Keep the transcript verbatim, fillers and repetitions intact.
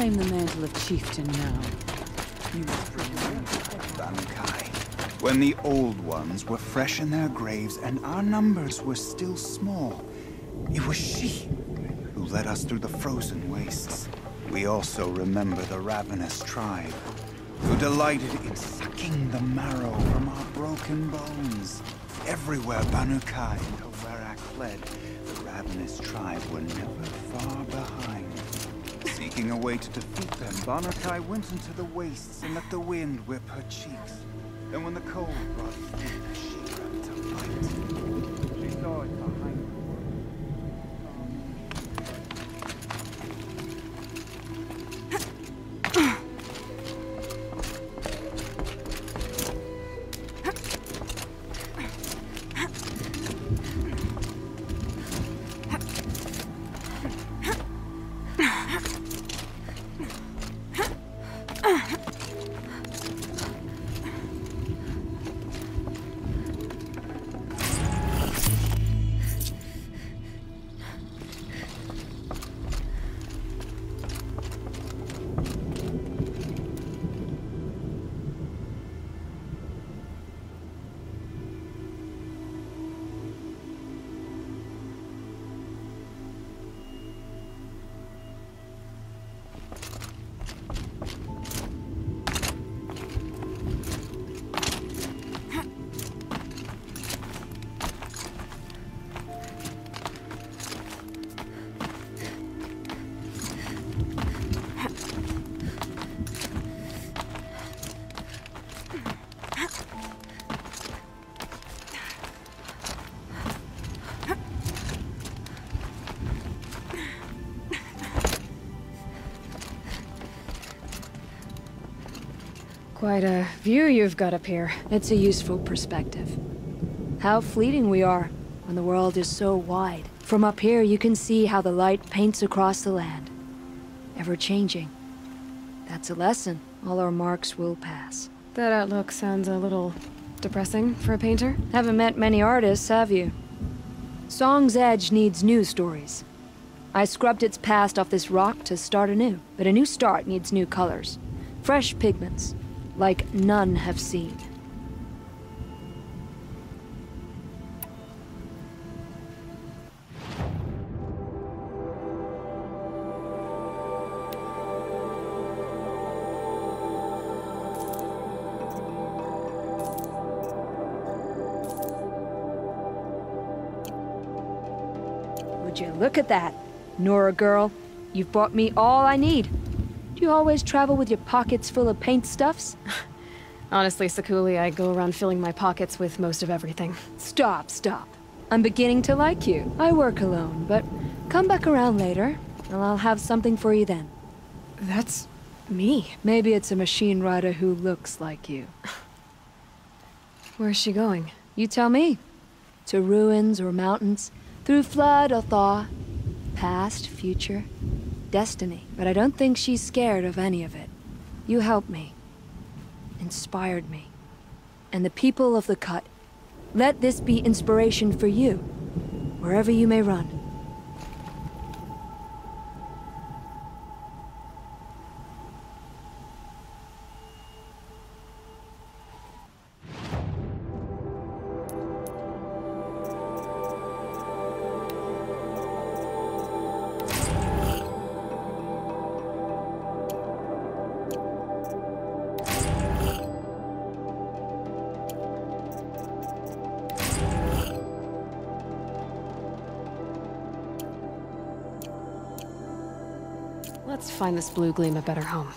claim the mantle of chieftain now. You must remember, Banukai, when the old ones were fresh in their graves and our numbers were still small, it was she who led us through the frozen wastes. We also remember the ravenous tribe, who delighted in sucking the marrow from our broken bones. Everywhere Banukai and Owerak fled, the ravenous tribe were never far behind. Seeking a way to defeat them, Bonakai went into the wastes and let the wind whip her cheeks. And when the cold brought fear, she grabbed a light. She saw it behind her. Quite a view you've got up here. It's a useful perspective. How fleeting we are when the world is so wide. From up here you can see how the light paints across the land. Ever changing. That's a lesson. All our marks will pass. That outlook sounds a little depressing for a painter. Haven't met many artists, have you? Song's Edge needs new stories. I scrubbed its past off this rock to start anew. But a new start needs new colors. Fresh pigments. Like none have seen. Would you look at that, Nora girl? You've bought me all I need. You always travel with your pockets full of paint stuffs? Honestly, Sekuli, I go around filling my pockets with most of everything. Stop, stop. I'm beginning to like you. I work alone, but come back around later, and I'll have something for you then. That's me. Maybe it's a machine rider who looks like you. Where's she going? You tell me. To ruins or mountains, through flood or thaw, past, future. Destiny, but I don't think she's scared of any of it. You helped me, inspired me, and the people of the Cut. Let this be inspiration for you, wherever you may run. Let's find this blue gleam a better home.